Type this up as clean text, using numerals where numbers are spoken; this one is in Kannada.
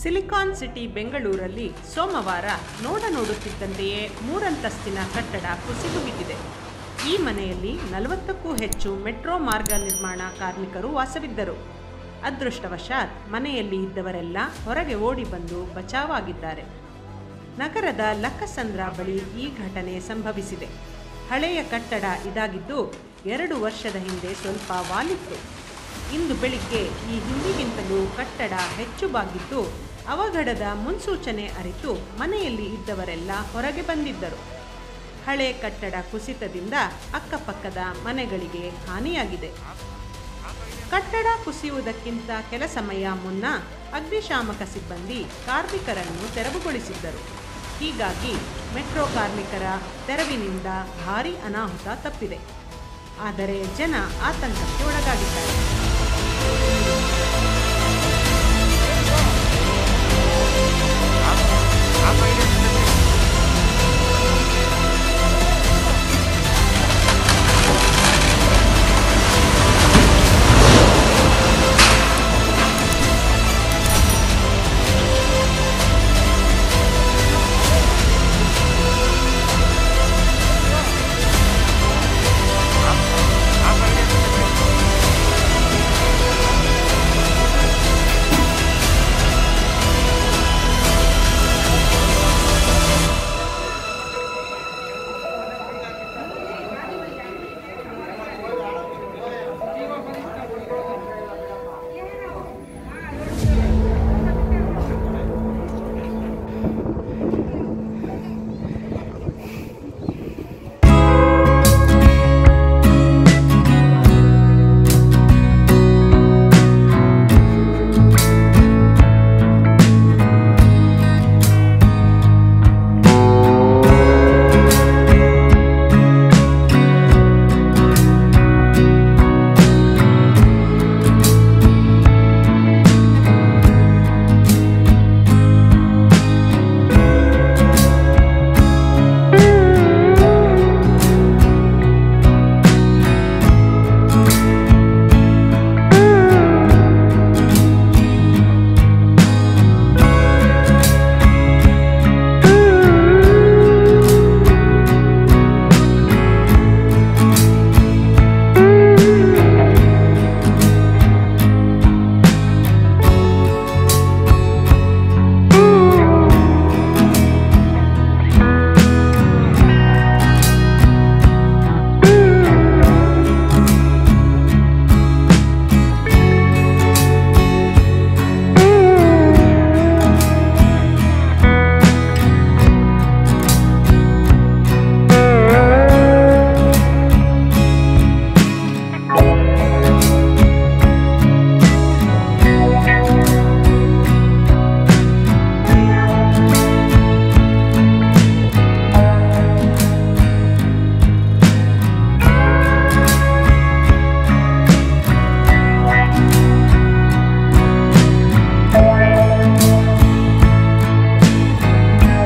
ಸಿಲಿಕಾನ್ ಸಿಟಿ ಬೆಂಗಳೂರಲ್ಲಿ ಸೋಮವಾರ ನೋಡುತ್ತಿದ್ದಂತೆಯೇ ಮೂರಂತಸ್ತಿನ ಕಟ್ಟಡ ಕುಸಿದುಬಿದ್ದಿದೆ. ಈ ಮನೆಯಲ್ಲಿ 40ಕ್ಕೂ ಹೆಚ್ಚು ಮೆಟ್ರೋ ಮಾರ್ಗ ನಿರ್ಮಾಣ ಕಾರ್ಮಿಕರು ವಾಸವಿದ್ದರು. ಅದೃಷ್ಟವಶಾತ್ ಮನೆಯಲ್ಲಿ ಇದ್ದವರೆಲ್ಲ ಹೊರಗೆ ಓಡಿ ಬಂದು ಬಚಾವಾಗಿದ್ದಾರೆ. ನಗರದ ಲಕ್ಕಸಂದ್ರ ಬಳಿ ಈ ಘಟನೆ ಸಂಭವಿಸಿದೆ. ಹಳೆಯ ಕಟ್ಟಡ ಇದಾಗಿದ್ದು 2 ವರ್ಷದ ಹಿಂದೆ ಸ್ವಲ್ಪ ವಾಲಿತ್ತು. ಇಂದು ಬೆಳಿಗ್ಗೆ ಈ ಹಿಂದಿಗಿಂತಲೂ ಕಟ್ಟಡ ಹೆಚ್ಚು ಬಾಗಿದ್ದು ಅವಘಡದ ಮುನ್ಸೂಚನೆ ಅರಿತು ಮನೆಯಲ್ಲಿ ಇದ್ದವರೆಲ್ಲ ಹೊರಗೆ ಬಂದಿದ್ದರು. ಹಳೆ ಕಟ್ಟಡ ಕುಸಿತದಿಂದ ಅಕ್ಕಪಕ್ಕದ ಮನೆಗಳಿಗೆ ಹಾನಿಯಾಗಿದೆ. ಕಟ್ಟಡ ಕುಸಿಯುವುದಕ್ಕಿಂತ ಕೆಲ ಸಮಯ ಮುನ್ನ ಅಗ್ನಿಶಾಮಕ ಸಿಬ್ಬಂದಿ ಕಾರ್ಮಿಕರನ್ನು ತೆರವುಗೊಳಿಸಿದ್ದರು. ಹೀಗಾಗಿ ಮೆಟ್ರೋ ಕಾರ್ಮಿಕರ ತೆರವಿನಿಂದ ಭಾರೀ ಅನಾಹುತ ತಪ್ಪಿದೆ. ಆದರೆ ಜನ ಆತಂಕಕ್ಕೆ ಒಳಗಾಗಿದ್ದಾರೆ.